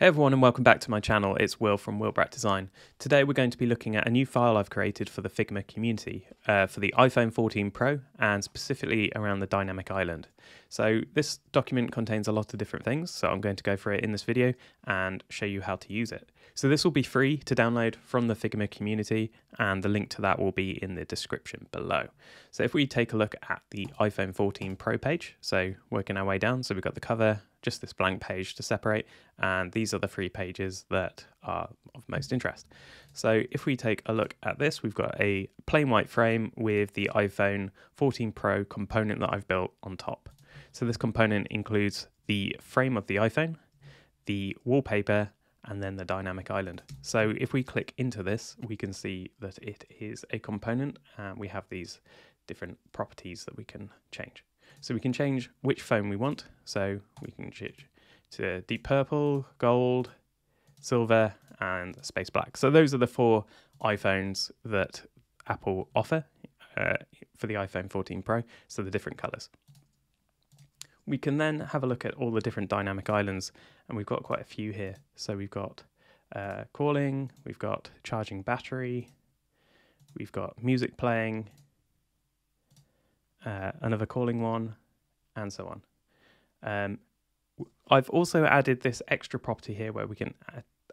Hey everyone and welcome back to my channel, it's Will from Will Brett Design. Today we're going to be looking at a new file I've created for the Figma community, for the iPhone 14 Pro and specifically around the Dynamic Island. So this document contains a lot of different things, so I'm going to go through it in this video and show you how to use it. So this will be free to download from the Figma community and the link to that will be in the description below. So if we take a look at the iPhone 14 Pro page, so working our way down, so we've got the cover, just this blank page to separate, and these are the three pages that are of most interest. So if we take a look at this, we've got a plain white frame with the iPhone 14 Pro component that I've built on top. So this component includes the frame of the iPhone, the wallpaper, and then the Dynamic Island. So if we click into this, we can see that it is a component and we have these different properties that we can change. So we can change which phone we want. So we can change to Deep Purple, Gold, Silver, and Space Black. So those are the four iPhones that Apple offer for the iPhone 14 Pro, so the different colors. We can then have a look at all the different dynamic islands, and we've got quite a few here. So we've got calling, we've got charging battery, we've got music playing, another calling one, and so on. I've also added this extra property here where we can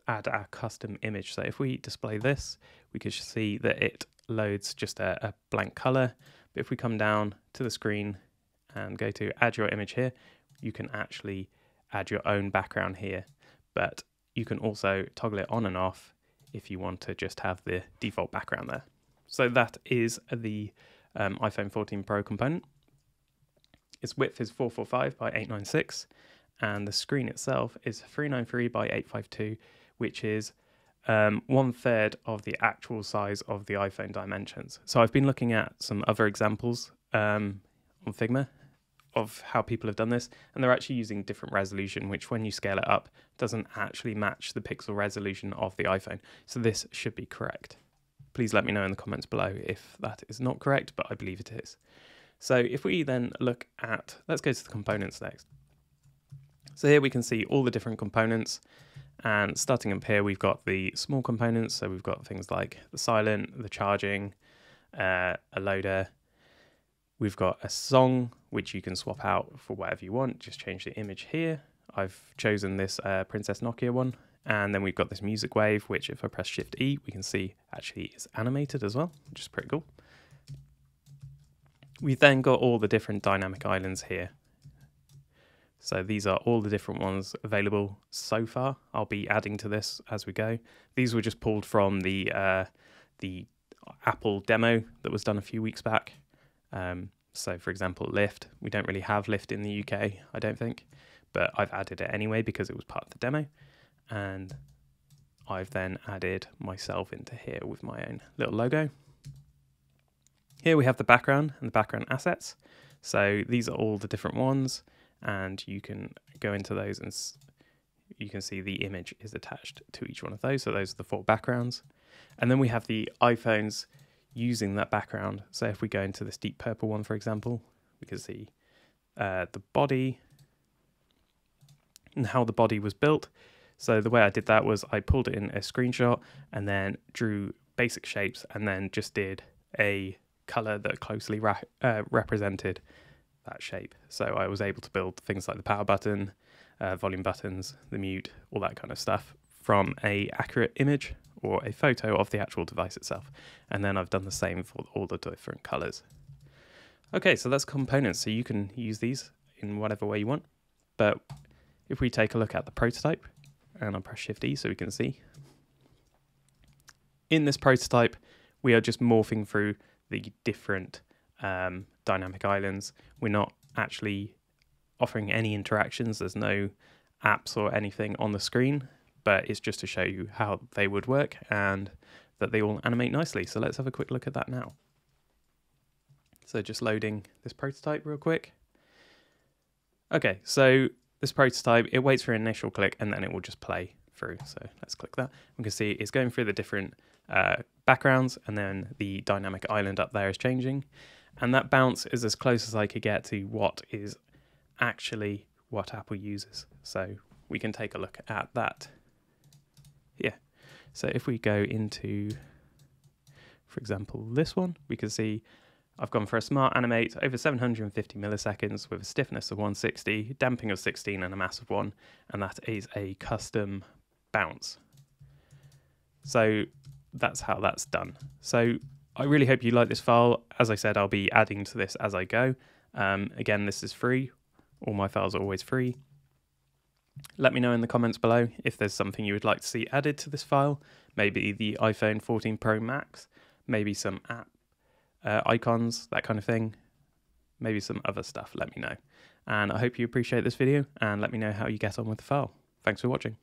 add our custom image. So if we display this, we can see that it loads just a blank color. But if we come down to the screen and go to add your image here, you can actually add your own background here. But you can also toggle it on and off if you want to just have the default background there. So that is the iPhone 14 Pro component. Its width is 445 by 896 and the screen itself is 393 by 852, which is 1/3 of the actual size of the iPhone dimensions. So I've been looking at some other examples on Figma of how people have done this, and they're actually using different resolution, which when you scale it up doesn't actually match the pixel resolution of the iPhone. So this should be correct. Please let me know in the comments below if that is not correct, but I believe it is. So if we then look at, let's go to the components next. So here we can see all the different components, and starting up here we've got the small components. So we've got things like the silent, the charging, a loader. We've got a song, which you can swap out for whatever you want. Just change the image here. I've chosen this Princess Nokia one. And then we've got this music wave, which if I press Shift E, we can see actually is animated as well, which is pretty cool. We've then got all the different dynamic islands here. So these are all the different ones available so far. I'll be adding to this as we go. These were just pulled from the Apple demo that was done a few weeks back. So for example, Lyft. We don't really have Lyft in the UK, I don't think, but I've added it anyway because it was part of the demo. And I've then added myself into here with my own little logo. Here we have the background and the background assets. So these are all the different ones, and you can go into those and you can see the image is attached to each one of those. So those are the four backgrounds. And then we have the iPhones using that background. So if we go into this deep purple one, for example, we can see the body and how the body was built. So the way I did that was I pulled it in a screenshot and then drew basic shapes and then just did a color that closely represented that shape. So I was able to build things like the power button, volume buttons, the mute, all that kind of stuff from an accurate image or a photo of the actual device itself. And then I've done the same for all the different colors. Okay, so that's components. So you can use these in whatever way you want. But if we take a look at the prototype, and I'll press Shift E so we can see. In this prototype, we are just morphing through the different dynamic islands. We're not actually offering any interactions. There's no apps or anything on the screen, but it's just to show you how they would work and that they all animate nicely. So let's have a quick look at that now. So just loading this prototype real quick. Okay, so this prototype, it waits for an initial click and then it will just play through. So let's click that. We can see it's going through the different backgrounds, and then the dynamic island up there is changing. And that bounce is as close as I could get to what is actually what Apple uses. So we can take a look at that So if we go into, for example, this one, we can see I've gone for a smart animate over 750 milliseconds with a stiffness of 160, damping of 16 and a mass of 1, and that is a custom bounce. So that's how that's done. So I really hope you like this file. As I said, I'll be adding to this as I go. Again, this is free. All my files are always free. Let me know in the comments below if there's something you would like to see added to this file. Maybe the iPhone 14 Pro Max, maybe some app icons, that kind of thing. Maybe some other stuff, let me know. And I hope you appreciate this video and let me know how you get on with the file. Thanks for watching.